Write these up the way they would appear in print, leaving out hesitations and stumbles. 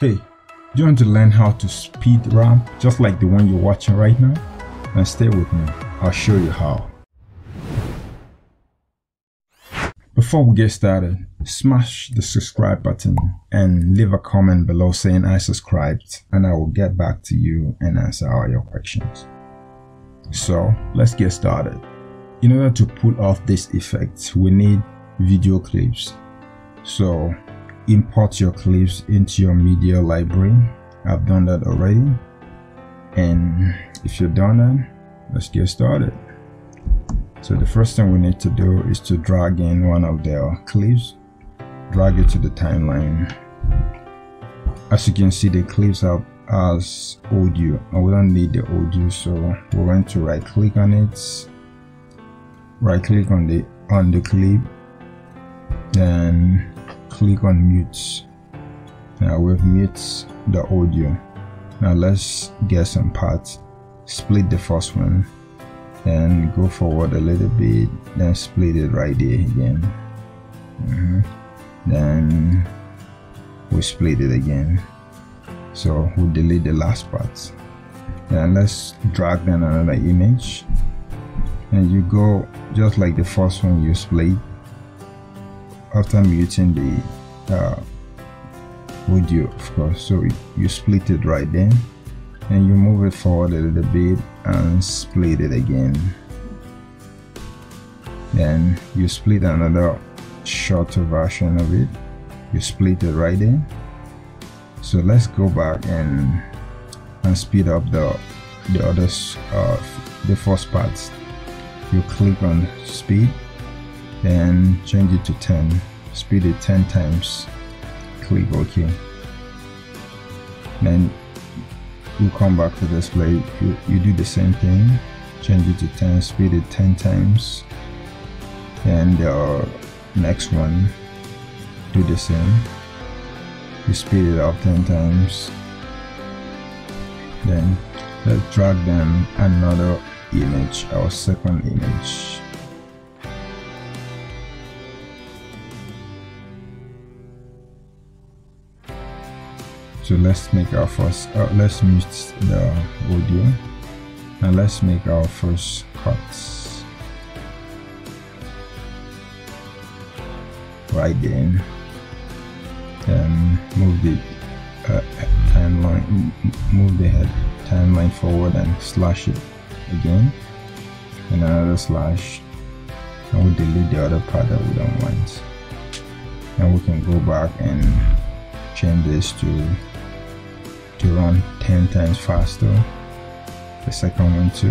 Hey, do you want to learn how to speed ramp just like the one you're watching right now? Now stay with me, I'll show you how. Before we get started, smash the subscribe button and leave a comment below saying I subscribed, and I will get back to you and answer all your questions. So let's get started. In order to pull off this effect, we need video clips. So import your clips into your media library. I've done that already. And if you've done that, let's get started. So the first thing we need to do is to drag in one of their clips, drag it to the timeline. As you can see, the clips are as audio and we don't need the audio, so we're going to right click on it, right click on the clip, then click on mute. Now we've muted the audio. Now let's get some parts. Split the first one, then go forward a little bit, then split it right there again. Then we split it again. So we'll delete the last part. Then let's drag down another image, and you go just like the first one you split. After muting the audio, of course, so you split it right then, and you move it forward a little bit and split it again. Then you split another shorter version of it, you split it right there. So let's go back and speed up the others, the first parts. You click on speed, then change it to 10, speed it 10 times, click OK. Then you come back to this play, you do the same thing, change it to 10, speed it 10 times, and the next one, do the same, you speed it up 10 times. Then let's drag them another image, our second image. So let's make our first, let's mute the audio, and let's make our first cuts. Right then, move the timeline, move the head timeline forward and slash it again, and another slash, and we'll delete the other part that we don't want. Now we can go back and change this to run 10 times faster, the second one too.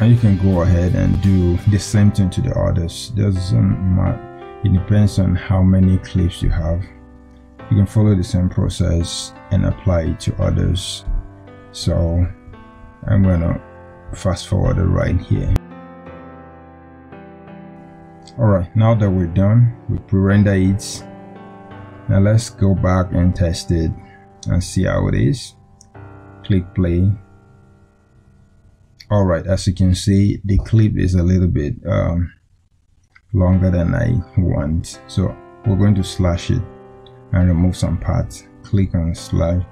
And you can go ahead and do the same thing to the others. Doesn't matter, it depends on how many clips you have. You can follow the same process and apply it to others. So I'm gonna fast forward it right here. Alright, now that we're done, we pre-render it. Now let's go back and test it and see how it is. Click play. Alright, as you can see, the clip is a little bit longer than I want. So we're going to slash it and remove some parts. Click on slash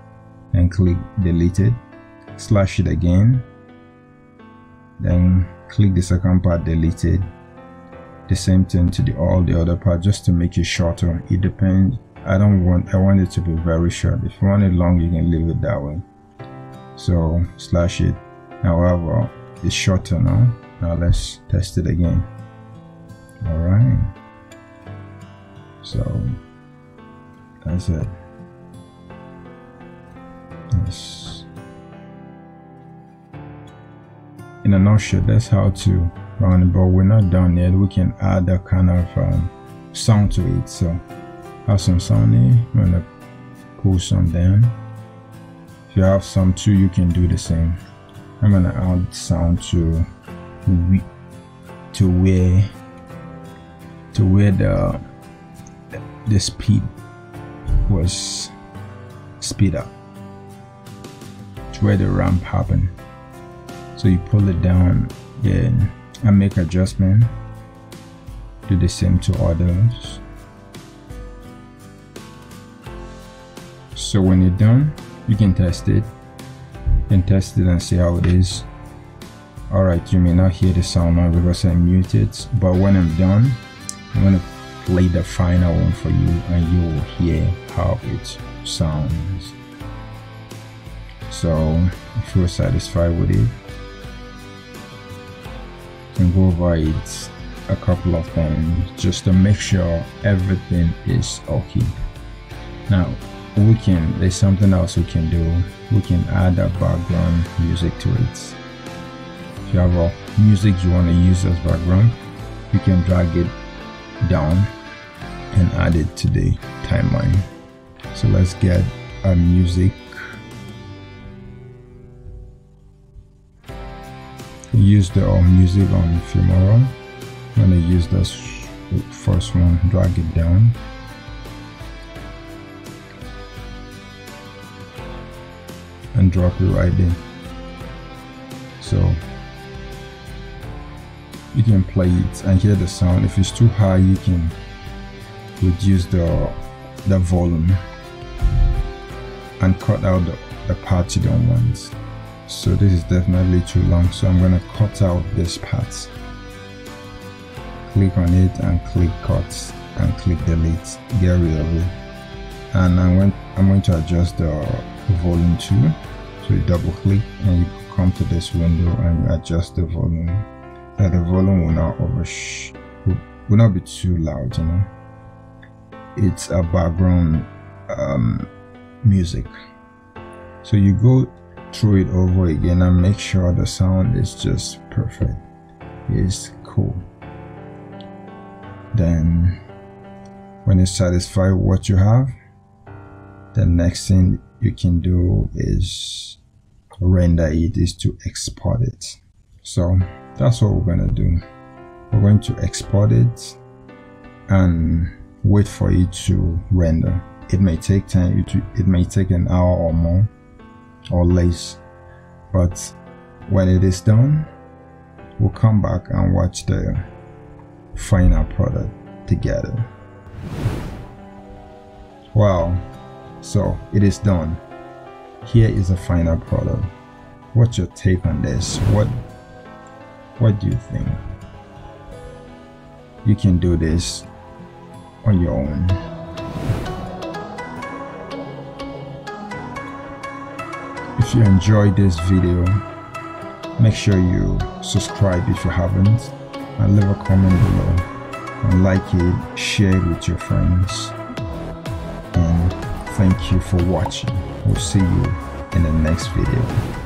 and click delete it. Slash it again. Then click the second part, delete it. The same thing to all the other part, just to make it shorter. It depends. I want it to be very short. If you want it long, you can leave it that way. So slash it. However, it's shorter now. Now let's test it again. All right. So that's it. Yes. In a nutshell, that's how to. But we're not done yet. We can add that kind of sound to it. So have some sound here. I'm gonna pull some down. If you have some too, you can do the same. I'm gonna add sound to where the speed was speed up, to where the ramp happened. So you pull it down, then I make adjustment, do the same to others. So when you're done, you can test it and see how it is. Alright, you may not hear the sound now because I muted, but when I'm done, I'm going to play the final one for you and you'll hear how it sounds. So if you're satisfied with it, you can go over it a couple of times just to make sure everything is okay. Now there's something else we can do. We can add a background music to it. If you have a music you want to use as background, you can drag it down and add it to the timeline. So let's get our music. Use the old music on Filmora. I'm gonna use this first one, drag it down. And drop it right there. So you can play it and hear the sound. If it's too high, you can reduce the volume and cut out the part you don't want. So this is definitely too long, so I'm gonna cut out this part. Click on it and click cut and click delete. Get rid of it. And I'm going to adjust the volume too. So you double click and you come to this window and you adjust the volume. That the volume will not be too loud, you know. It's a background music. So you go through it over again and make sure the sound is just perfect. It's cool. Then when you're satisfied with what you have, the next thing you can do is render it, is to export it. So that's what we're gonna do. We're going to export it and wait for it to render. It may take time, it may take an hour or more or less, but when it is done, we'll come back and watch the final product together. Wow, so it is done. Here is the final product. What's your take on this? What do you think? You can do this on your own. If you enjoyed this video, make sure you subscribe if you haven't, and leave a comment below, and like it, share it with your friends, and thank you for watching. We'll see you in the next video.